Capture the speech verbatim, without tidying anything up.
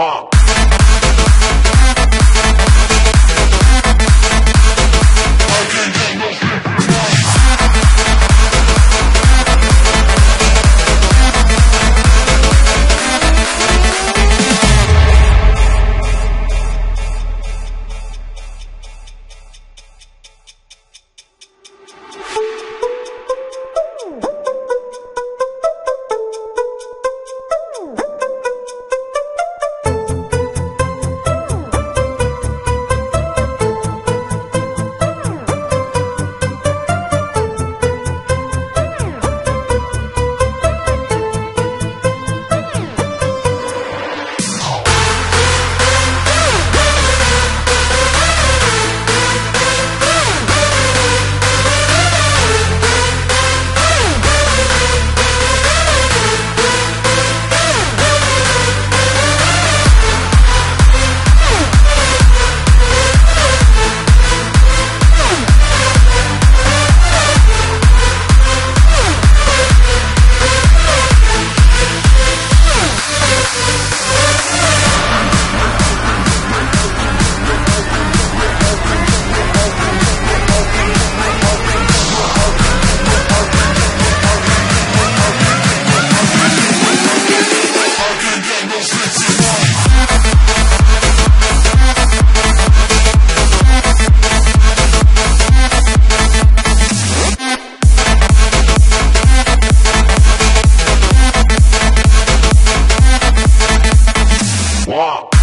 Wow. Wow.